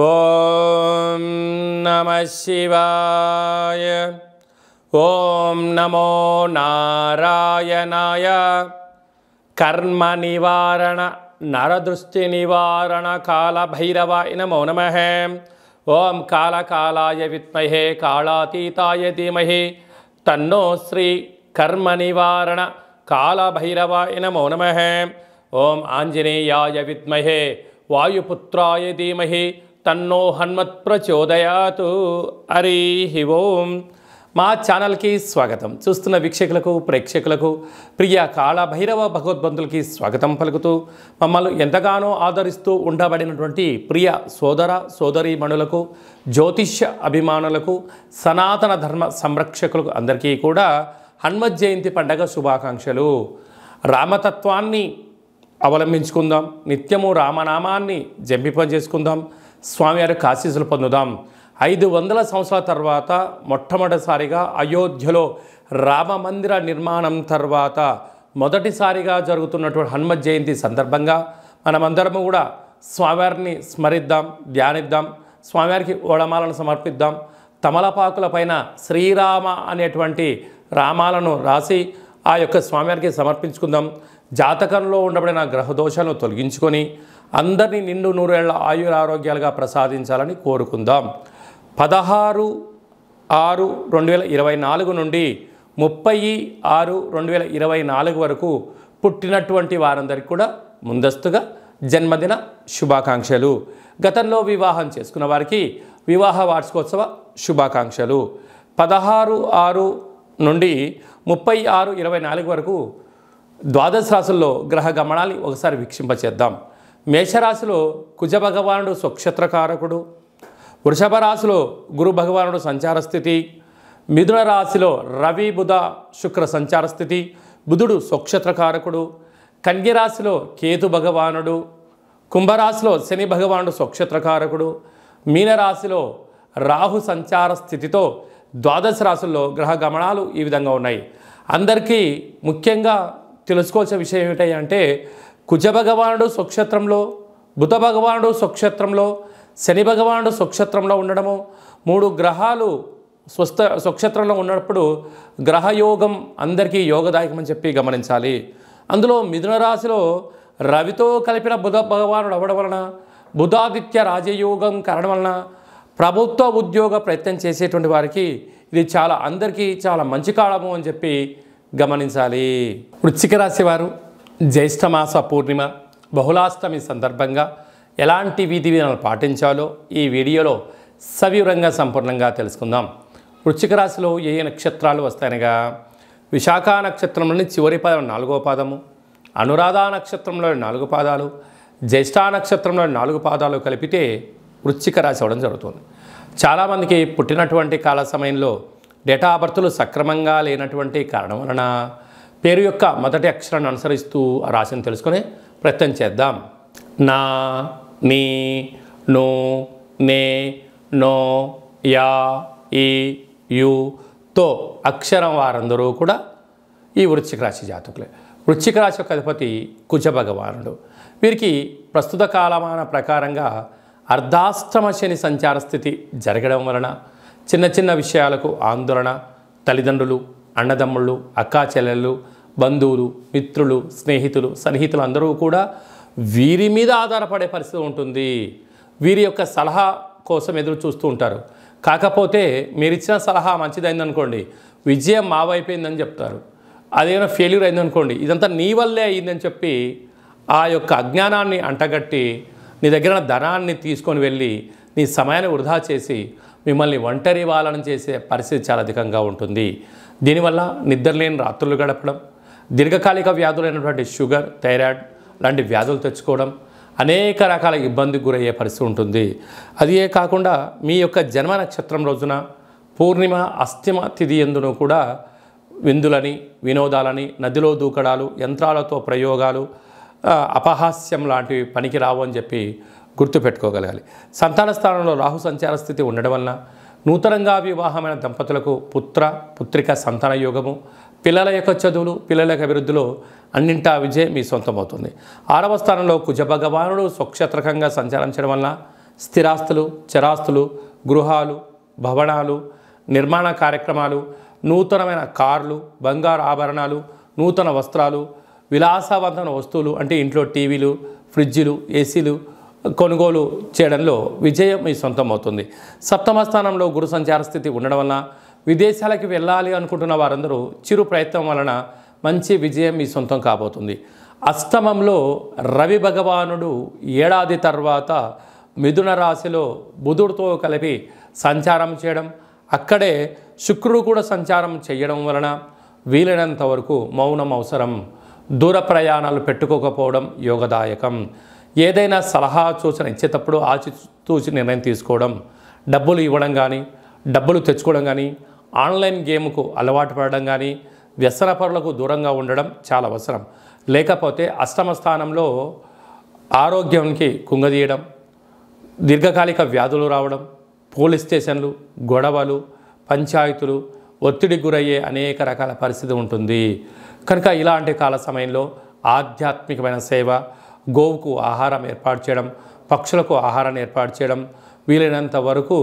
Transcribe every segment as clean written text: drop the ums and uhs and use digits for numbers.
ఓం నమః శివాయ. ఓం నమో నారాయణాయ. కర్మ నివారణ నరదృష్టి నివారణ కాళభైరవాయ నమో నమః. ఓం కాళకాలాయ విద్మహే కాళాతీతాయ ధీమహి తన్నో శ్రీ కర్మ నివారణ కాళభైరవాయ నమో నమః. ఓం ఆంజనేయాయ విద్మహే వాయుపుత్రాయ ధీమహి తన్నో హన్మత్ ప్రచోదయాతు. హరి ఓం. మా ఛానల్కి స్వాగతం. చూస్తున్న వీక్షకులకు, ప్రేక్షకులకు, ప్రియ కాళభైరవ భగవద్బంధులకి స్వాగతం పలుకుతూ మమ్మల్ని ఎంతగానో ఆదరిస్తూ ఉండబడినటువంటి ప్రియ సోదర సోదరీమణులకు, జ్యోతిష్య అభిమానులకు, సనాతన ధర్మ సంరక్షకులకు అందరికీ కూడా హనుమత్ జయంతి పండగ శుభాకాంక్షలు. రామతత్వాన్ని అవలంబించుకుందాం, నిత్యము రామనామాన్ని జపింపజేసుకుందాం, స్వామివారి ఆశీస్సులు పొందుదాం. 500 సంవత్సరాల తర్వాత మొట్టమొదటిసారిగా అయోధ్యలో రామమందిర నిర్మాణం తర్వాత మొదటిసారిగా జరుగుతున్నటువంటి హనుమత్ జయంతి సందర్భంగా మనమందరము కూడా స్వామివారిని స్మరిద్దాం, ధ్యానిద్దాం, స్వామివారికి ఓడమాలను సమర్పిద్దాం. తమలపాకుల పైన శ్రీరామ అనేటువంటి రామాలను రాసి ఆ యొక్క స్వామివారికి సమర్పించుకుందాం. జాతకంలో ఉండబడిన గ్రహదోషాలను తొలగించుకొని అందరినీ నిండు నూరేళ్ల ఆయురారోగ్యాలుగా ప్రసాదించాలని కోరుకుందాం. 16/6/2024 నుండి 30/6/2024 వరకు పుట్టినటువంటి వారందరికీ కూడా ముందస్తుగా జన్మదిన శుభాకాంక్షలు. గతంలో వివాహం చేసుకున్న వారికి వివాహ వార్షికోత్సవ శుభాకాంక్షలు. 16/6 నుండి 30/6/2024 వరకు ద్వాదశ రాశుల్లో గ్రహ గమనాన్ని ఒకసారి వీక్షింపచేద్దాం. మేషరాశిలో కుజ భగవానుడు స్వక్షేత్రకారకుడు, వృషభ రాశిలో గురు భగవానుడు సంచార స్థితి, మిథున రాశిలో రవి బుధ శుక్ర సంచార స్థితి, బుధుడు స్వక్షేత్రకారకుడు, కన్యరాశిలో కేతు భగవానుడు, కుంభరాశిలో శని భగవానుడు స్వక్షేత్రకారకుడు, మీనరాశిలో రాహు సంచార స్థితితో ద్వాదశ రాశుల్లో గ్రహ గమనాలు ఈ విధంగా ఉన్నాయి. అందరికీ ముఖ్యంగా తెలుసుకోవాల్సిన విషయం ఏమిటంటే కుజ భగవానుడు స్వక్షేత్రంలో, బుధ భగవానుడు స్వక్షేత్రంలో, శని భగవానుడు స్వక్షేత్రంలో ఉండడము, మూడు గ్రహాలు స్వక్షేత్రంలో ఉన్నప్పుడు గ్రహయోగం అందరికీ యోగదాయకం అని చెప్పి గమనించాలి. అందులో మిథున రాశిలో రవితో కలిపిన బుధ భగవానుడు అవ్వడం వలన, బుధాదిత్య రాజయోగం కారణం వలన ప్రభుత్వ ఉద్యోగ ప్రయత్నం చేసేటువంటి వారికి ఇది చాలా అందరికీ చాలా మంచి కాలము అని చెప్పి గమనించాలి. వృశ్చిక రాశి వారు జ్యేష్ఠమాస పూర్ణిమ బహుళాష్టమి సందర్భంగా ఎలాంటి విధి విధానాలు పాటించాలో ఈ వీడియోలో సవివరంగా సంపూర్ణంగా తెలుసుకుందాం. వృశ్చిక రాశిలో ఏ నక్షత్రాలు వస్తాయనగా విశాఖ నక్షత్రంలోని చివరి పాదం 4వ పాదము, అనురాధ నక్షత్రంలోని 4 పాదాలు, జ్యేష్ఠ నక్షత్రంలోని 4 పాదాలు కలిపితే వృశ్చిక రాశి అవడం జరుగుతుంది. చాలామందికి పుట్టినటువంటి కాల సమయంలో డేటా బర్తులు సక్రమంగా లేనటువంటి కారణం వలన పేరు యొక్క మొదటి అక్షరాన్ని అనుసరిస్తూ ఆ రాశిని తెలుసుకునే ప్రయత్నం చేద్దాం. నా, నీ, నూ, నే, నో, యా, ఈ, యు, తో అక్షరం వారందరూ కూడా ఈ వృశ్చిక రాశి జాతకులే. వృశ్చిక రాశి యొక్క అధిపతి కుజ భగవానుడు. వీరికి ప్రస్తుత కాలమాన ప్రకారంగా అర్ధాష్టమ శని సంచార స్థితి జరగడం వలన చిన్న చిన్న విషయాలకు ఆందోళన, తల్లిదండ్రులు, అన్నదమ్ముళ్ళు, అక్కా చెల్లెళ్ళు, బంధువులు, మిత్రులు, స్నేహితులు, సన్నిహితులు అందరూ కూడా వీరి మీద ఆధారపడే పరిస్థితి ఉంటుంది. వీరి యొక్క సలహా కోసం ఎదురు చూస్తూ ఉంటారు. కాకపోతే మీరిచ్చిన సలహా మంచిదైందనుకోండి, విజయం మా వైపోయిందని చెప్తారు. అదేమైనా ఫెయిల్యూర్ అయిందనుకోండి, ఇదంతా నీ వల్లే అయిందని చెప్పి ఆ యొక్క అజ్ఞానాన్ని అంటగట్టి నీ దగ్గర ధనాన్ని తీసుకొని వెళ్ళి నీ సమయాన్ని వృధా చేసి మిమ్మల్ని ఒంటరి వాళ్ళని చేసే పరిస్థితి చాలా అధికంగా ఉంటుంది. దీనివల్ల నిద్రలేని రాత్రులు గడపడం, దీర్ఘకాలిక వ్యాధులైనటువంటి షుగర్, థైరాయిడ్ లాంటి వ్యాధులు తెచ్చుకోవడం, అనేక రకాల ఇబ్బందికి గురయ్యే పరిస్థితి ఉంటుంది. అదే కాకుండా మీ యొక్క జన్మ నక్షత్రం రోజున పూర్ణిమ అస్తిమ తిథి ఎందునూ కూడా విందులని, వినోదాలని, నదిలో దూకడాలు, యంత్రాలతో ప్రయోగాలు, అపహాస్యం లాంటివి పనికి రావు అని చెప్పి గుర్తుపెట్టుకోగలగాలి. సంతాన స్థానంలో రాహు సంచార స్థితి ఉండడం వలన నూతనంగా వివాహమైన దంపతులకు పుత్ర పుత్రిక సంతాన యోగము, పిల్లల యొక్క చదువులు, పిల్లల యొక్క అభివృద్ధిలో అన్నింటా విజయం మీ సొంతమవుతుంది. 6వ స్థానంలో కుజ భగవానుడు స్వక్షేత్రకంగా సంచారం చేయడం వలన స్థిరాస్తులు, చరాస్తులు, గృహాలు, భవనాలు, నిర్మాణ కార్యక్రమాలు, నూతనమైన కార్లు, బంగారు ఆభరణాలు, నూతన వస్త్రాలు, విలాసవంతమైన వస్తువులు అంటే ఇంట్లో టీవీలు, ఫ్రిడ్జులు, ఏసీలు కొనుగోలు చేయడంలో విజయం మీ సొంతం అవుతుంది. సప్తమ స్థానంలో గురు సంచార స్థితి ఉండడం వలన విదేశాలకు వెళ్ళాలి అనుకుంటున్న వారందరూ చిరు ప్రయత్నం వలన మంచి విజయం మీ సొంతం కాబోతుంది. అష్టమంలో రవి భగవానుడు ఏడాది తర్వాత మిథున రాశిలో బుధుడితో కలిపి సంచారం చేయడం, అక్కడే శుక్రుడు కూడా సంచారం చేయడం వలన వీలైనంత వరకు మౌనం అవసరం. దూర ప్రయాణాలు పెట్టుకోకపోవడం యోగదాయకం. ఏదైనా సలహా సూచన ఇచ్చేటప్పుడు ఆచితూచి నిర్ణయం తీసుకోవడం, డబ్బులు ఇవ్వడం కానీ, డబ్బులు తెచ్చుకోవడం కానీ, ఆన్లైన్ గేమ్కు అలవాటు పడడం కానీ, వ్యసనపరులకు దూరంగా ఉండడం చాలా అవసరం. లేకపోతే అష్టమ స్థానంలో ఆరోగ్యానికి కుంగదీయడం, దీర్ఘకాలిక వ్యాధులు రావడం, పోలీస్ స్టేషన్లు, గొడవలు, పంచాయతీలు, ఒత్తిడికి గురయ్యే అనేక రకాల పరిస్థితి ఉంటుంది. కనుక ఇలాంటి కాల సమయంలో ఆధ్యాత్మికమైన సేవ, గోవుకు ఆహారం ఏర్పాటు చేయడం, పక్షులకు ఆహారాన్ని ఏర్పాటు చేయడం, వీలైనంత వరకు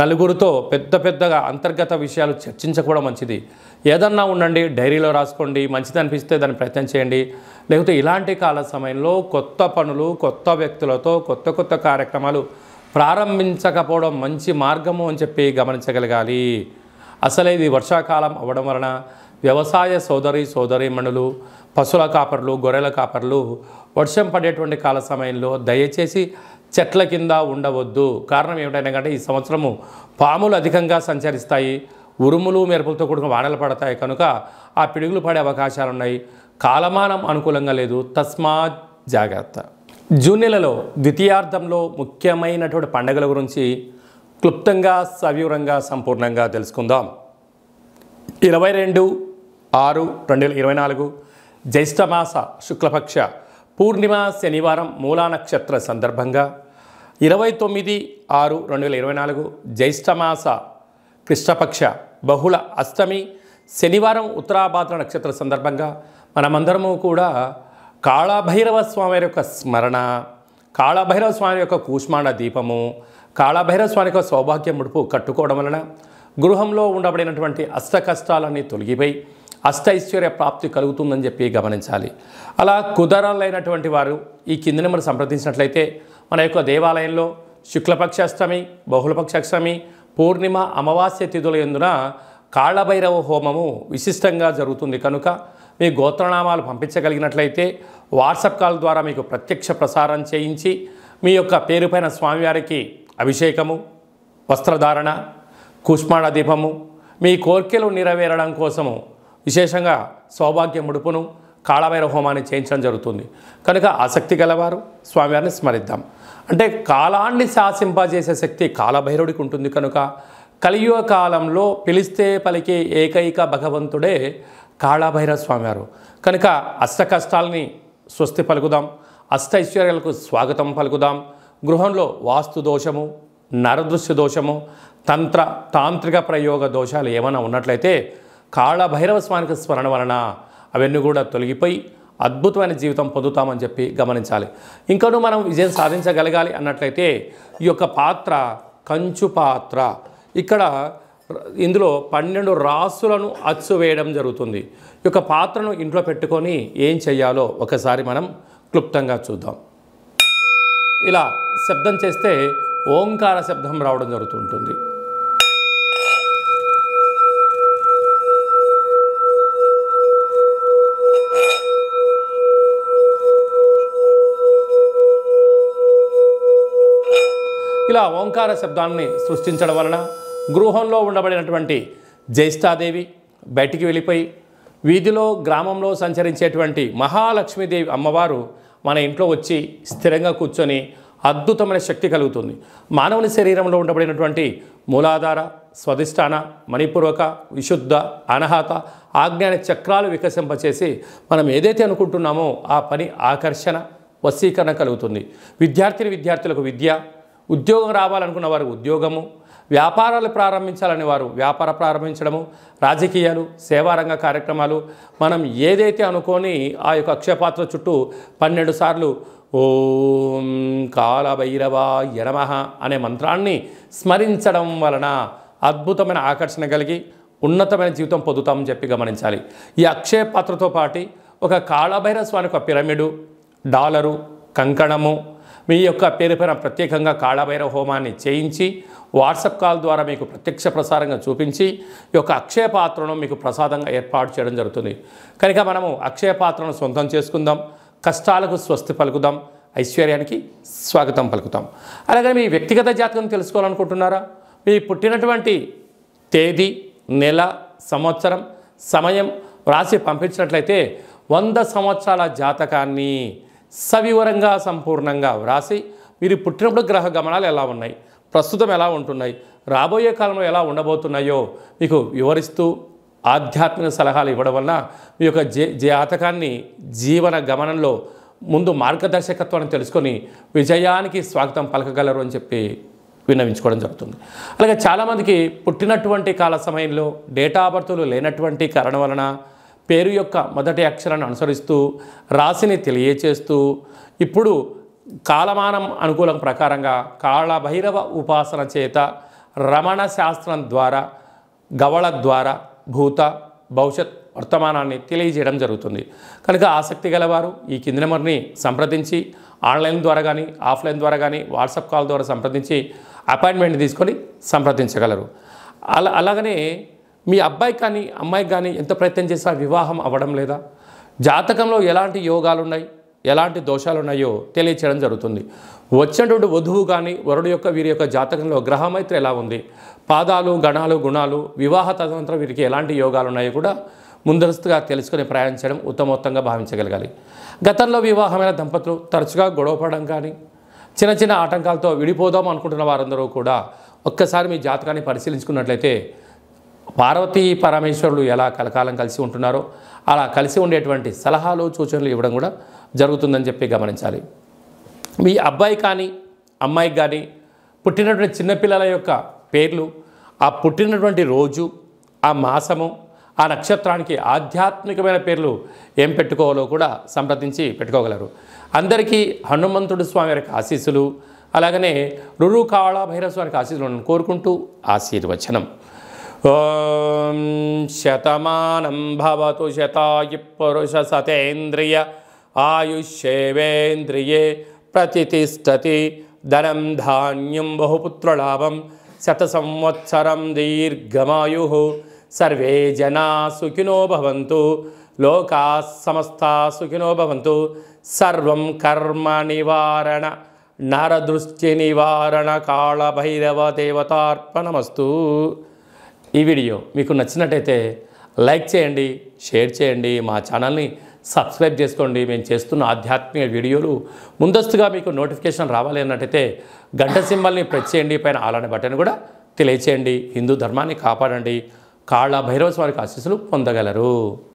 నలుగురితో పెద్దగా అంతర్గత విషయాలు చర్చించకపోవడం మంచిది. ఏదన్నా ఉండండి, డైరీలో రాసుకోండి, మంచిది అనిపిస్తే దాన్ని ప్రయత్నం చేయండి. లేకపోతే ఇలాంటి కాల సమయంలో కొత్త పనులు, కొత్త వ్యక్తులతో కొత్త కార్యక్రమాలు ప్రారంభించకపోవడం మంచి మార్గము అని చెప్పి గమనించగలగాలి. అసలే ఇది వర్షాకాలం అవడం వలన వ్యవసాయ సోదరీమణులు, పశువుల కాపర్లు, గొర్రెల కాపర్లు వర్షం పడేటువంటి కాల సమయంలో దయచేసి చెట్ల కింద ఉండవద్దు. కారణం ఏమిటంటే ఈ సంవత్సరము పాములు అధికంగా సంచరిస్తాయి, ఉరుములు మెరుపులతో కూడిన వానలు పడతాయి, కనుక ఆ పిడుగులు పడే అవకాశాలు ఉన్నాయి. కాలమానం అనుకూలంగా లేదు, తస్మాత్ జాగ్రత్త. జూన్ నెలలో ద్వితీయార్థంలో ముఖ్యమైనటువంటి పండుగల గురించి క్లుప్తంగా, సవివరంగా, సంపూర్ణంగా తెలుసుకుందాం. 22/6/2024 జ్యేష్ఠమాస శుక్లపక్ష పూర్ణిమ శనివారం మూలా నక్షత్ర సందర్భంగా, 29/6/2024 జ్యేష్ఠమాస కృష్ణపక్ష బహుళ అష్టమి శనివారం ఉత్తరాభాద్ర నక్షత్ర సందర్భంగా మనమందరము కూడా కాళభైరవ స్వామి యొక్క స్మరణ, కాళభైరవ స్వామి యొక్క కూష్మాండ దీపము, కాళభైరవ స్వామి యొక్క సౌభాగ్య ముడుపు కట్టుకోవడం వలన గృహంలో ఉండబడినటువంటి అష్ట కష్టాలన్నీ తొలగిపోయి అష్టైశ్వర్య ప్రాప్తి కలుగుతుందని చెప్పి గమనించాలి. అలా కుదరాలైనటువంటి వారు ఈ కిందని మనం సంప్రదించినట్లయితే మన యొక్క దేవాలయంలో శుక్లపక్షాష్టమి, బహుళపక్షాష్టమి, పూర్ణిమ, అమావాస్య తిథుల యందున కాళభైరవ హోమము విశిష్టంగా జరుగుతుంది. కనుక మీ గోత్రనామాలు పంపించగలిగినట్లయితే వాట్సాప్ కాల్ ద్వారా మీకు ప్రత్యక్ష ప్రసారం చేయించి మీ యొక్క పేరు పైన స్వామివారికి అభిషేకము, వస్త్రధారణ, కూష్మాండ దీపము, మీ కోర్కెలు నెరవేరడం కోసము విశేషంగా సౌభాగ్య ముడుపును, కాళభైరవ హోమాన్ని చేయించడం జరుగుతుంది. కనుక ఆసక్తి గలవారు స్వామివారిని స్మరిద్దాం. అంటే కాలాన్ని శాసింపజేసే శక్తి కాళభైరవుడికి ఉంటుంది. కనుక కలియుగ కాలంలో పిలిస్తే పలికే ఏకైక భగవంతుడే కాళభైరవ స్వామివారు. కనుక అష్ట కష్టాలని స్వస్తి పలుకుదాం, అష్ట ఐశ్వర్యాలకు స్వాగతం పలుకుదాం. గృహంలో వాస్తు దోషము, నరదృశ్య దోషము, తాంత్రిక ప్రయోగ దోషాలు ఏమైనా ఉన్నట్లయితే కాళభైరవ స్వామికి స్మరణ వలన అవన్నీ కూడా తొలగిపోయి అద్భుతమైన జీవితం పొందుతామని చెప్పి గమనించాలి. ఇంకనూ మనం విజయం సాధించగలగాలి అన్నట్లయితే ఈ యొక్క పాత్ర కంచు పాత్ర. ఇక్కడ ఇందులో 12 రాసులను అచ్చు వేయడం జరుగుతుంది. ఈ యొక్క పాత్రను ఇంట్లో పెట్టుకొని ఏం చేయాలో ఒకసారి మనం క్లుప్తంగా చూద్దాం. ఇలా శబ్దం చేస్తే ఓంకార శబ్దం రావడం జరుగుతుంటుంది. ఇలా ఓంకార శబ్దాన్ని సృష్టించడం వలన గృహంలో ఉండబడినటువంటి జ్యేష్ఠాదేవి బయటికి వెళ్ళిపోయి వీధిలో, గ్రామంలో సంచరించేటువంటి మహాలక్ష్మీదేవి అమ్మవారు మన ఇంట్లో వచ్చి స్థిరంగా కూర్చొని అద్భుతమైన శక్తి కలుగుతుంది. మానవుని శరీరంలో ఉండబడినటువంటి మూలాధార, స్వధిష్టాన, మణిపూర్వక, విశుద్ధ, అనాహత, ఆజ్ఞాన చక్రాలు వికసింపచేసి మనం ఏదైతే అనుకుంటున్నామో ఆ పని ఆకర్షణ, వశీకరణ కలుగుతుంది. విద్యార్థులకు విద్య, ఉద్యోగం రావాలనుకున్న వారు ఉద్యోగము, వ్యాపారాలు ప్రారంభించాలని వారు వ్యాపారం ప్రారంభించడము, రాజకీయాలు, సేవారంగ కార్యక్రమాలు, మనం ఏదైతే అనుకొని ఆ యొక్క అక్షయపాత్ర చుట్టూ 12 సార్లు ఓం కాళభైరవాయ నమః అనే మంత్రాన్ని స్మరించడం వలన అద్భుతమైన ఆకర్షణ కలిగి ఉన్నతమైన జీవితం పొందుతామని చెప్పి గమనించాలి. ఈ అక్షయ పాత్రతో పాటు ఒక కాళభైరవ స్వామి యొక్క పిరమిడు, డాలరు, కంకణము, మీ యొక్క పేరు పైన ప్రత్యేకంగా కాళభైరవ హోమాన్ని చేయించి వాట్సాప్ కాల్ ద్వారా మీకు ప్రత్యక్ష ప్రసారంగా చూపించి ఈ యొక్క అక్షయ పాత్రను మీకు ప్రసాదంగా ఏర్పాటు చేయడం జరుగుతుంది. కనుక మనము అక్షయ పాత్రను సొంతం చేసుకుందాం, కష్టాలకు స్వస్తి పలుకుదాం, ఐశ్వర్యానికి స్వాగతం పలుకుతాం. అలాగే మీ వ్యక్తిగత జాతకం తెలుసుకోవాలనుకుంటున్నారా? మీ పుట్టినటువంటి తేదీ, నెల, సంవత్సరం, సమయం రాసి పంపించినట్లయితే 100 సంవత్సరాల జాతకాన్ని సవివరంగా సంపూర్ణంగా వ్రాసి మీరు పుట్టినప్పుడు గ్రహ గమనాలు ఎలా ఉన్నాయి, ప్రస్తుతం ఎలా ఉంటున్నాయి, రాబోయే కాలంలో ఎలా ఉండబోతున్నాయో మీకు వివరిస్తూ ఆధ్యాత్మిక సలహాలు ఇవ్వడం వలన మీ యొక్క జాతకాన్ని జీవన గమనంలో ముందు మార్గదర్శకత్వాన్ని తెలుసుకొని విజయానికి స్వాగతం పలకగలరు అని చెప్పి విన్నవించుకోవడం జరుగుతుంది. అలాగే చాలామందికి పుట్టినటువంటి కాల సమయంలో డేట్ ఆఫ్ బర్త్లు లేనటువంటి కారణం వలన పేరు యొక్క మొదటి అక్షరాన్ని అనుసరిస్తూ రాశిని తెలియచేస్తూ ఇప్పుడు కాలమానం అనుకూలం ప్రకారంగా కాళభైరవ ఉపాసన చేత రమణ శాస్త్రం ద్వారా, గవళ ద్వారా భూత, భవిష్యత్, వర్తమానాన్ని తెలియజేయడం జరుగుతుంది. కనుక ఆసక్తి గలవారు ఈ కింది నెంబర్ని సంప్రదించి ఆన్లైన్ ద్వారా కానీ ఆఫ్లైన్ ద్వారా కానీ వాట్సాప్ కాల్ ద్వారా సంప్రదించి అపాయింట్మెంట్ తీసుకొని సంప్రదించగలరు. అలాగనే మీ అబ్బాయి కానీ అమ్మాయికి కానీ ఎంత ప్రయత్నం చేసినా వివాహం అవ్వడం లేదా, జాతకంలో ఎలాంటి యోగాలు ఉన్నాయి, ఎలాంటి దోషాలు ఉన్నాయో తెలియచేయడం జరుగుతుంది. వచ్చినటువంటి వధువు కానీ వరుడు యొక్క వీరి యొక్క జాతకంలో గ్రహమైత్రి ఎలా ఉంది, పాదాలు, గణాలు, గుణాలు, వివాహ తదనంతరం వీరికి ఎలాంటి యోగాలు ఉన్నాయో కూడా ముందస్తుగా తెలుసుకుని ప్రయాణించడం ఉత్తమోత్తంగా భావించగలగాలి. గతంలో వివాహమైన దంపతులు తరచుగా గొడవపడడం కానీ చిన్న చిన్న ఆటంకాలతో విడిపోదాం అనుకుంటున్న వారందరూ కూడా ఒక్కసారి మీ జాతకాన్ని పరిశీలించుకున్నట్లయితే పార్వతీ పరమేశ్వరులు ఎలా కలకాలం కలిసి ఉంటున్నారో అలా కలిసి ఉండేటువంటి సలహాలు, సూచనలు ఇవ్వడం కూడా జరుగుతుందని చెప్పి గమనించాలి. మీ అబ్బాయి కానీ అమ్మాయికి కానీ పుట్టినటువంటి చిన్నపిల్లల యొక్క పేర్లు, ఆ పుట్టినటువంటి రోజు, ఆ మాసము, ఆ నక్షత్రానికి ఆధ్యాత్మికమైన పేర్లు ఏం పెట్టుకోవాలో కూడా సంప్రదించి పెట్టుకోగలరు. అందరికీ హనుమంతుడు స్వామి వారికి ఆశీస్సులు, అలాగనే రురు కాళ భైరవ స్వామికి ఆశీస్సులు కోరుకుంటూ ఆశీర్వచనం. ఓం శతమానం భవతు శతాయు పురుష సతేంద్రియ ఆయుష్యేవేంద్రియే ప్రతిష్టతి ధనం ధాన్యం బహుపుత్రలాభం శత సంవత్సరం దీర్ఘమాయు సర్వే జనా సుఖినో భవంతు లోకా సమస్తా సుఖినో భవంతు సర్వం కర్మ నివారణ నరదృష్టి నివారణ కాళభైరవ దేవతార్పణమస్తు. ఈ వీడియో మీకు నచ్చినట్టయితే లైక్ చేయండి, షేర్ చేయండి, మా ఛానల్ని సబ్స్క్రైబ్ చేసుకోండి. మేము చేస్తున్న ఆధ్యాత్మిక వీడియోలు ముందస్తుగా మీకు నోటిఫికేషన్ రావాలి అన్నట్టయితే గంట సింబల్ని ప్రెస్ చేయండి, పైన అలానే బటన్ కూడా తెలియచేయండి. హిందూ ధర్మాన్ని కాపాడండి, కాళభైరవ స్వామికి ఆశీస్సులు పొందగలరు.